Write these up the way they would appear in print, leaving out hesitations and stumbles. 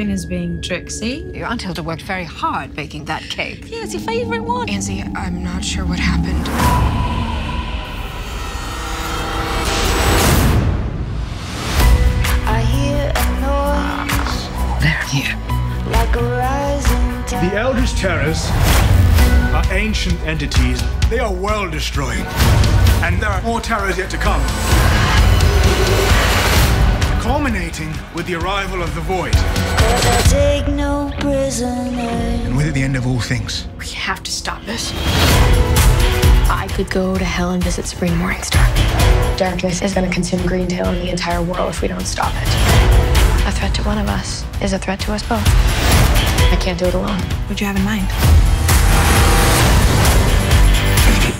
Catherine is being tricksy. Your Aunt Hilda worked very hard baking that cake. Yeah, it's your favorite one. Anzie, I'm not sure what happened. I hear a noise. They're here. Like a rising tide. The Elder's Terrors are ancient entities. They are world destroying. And there are more terrors yet to come, culminating with the arrival of the Void. Take no prisoner. And we're at the end of all things. We have to stop this. I could go to hell and visit Sabrina Morningstar. Darkness is going to consume Greentail and the entire world if we don't stop it. A threat to one of us is a threat to us both. I can't do it alone. What do you have in mind?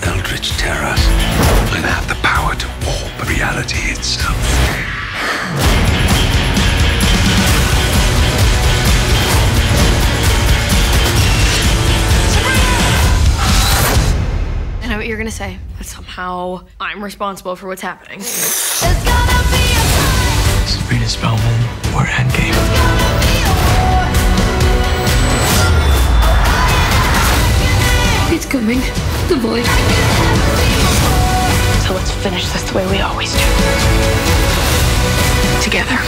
The Eldritch Terrors will have the power to warp reality itself. I know what you're gonna say, but somehow I'm responsible for what's happening. There's gonna be a fight. Sabrina Spellman, we're endgame. There's gonna be a war. It's coming. The Void. So let's finish this the way we always do. Together.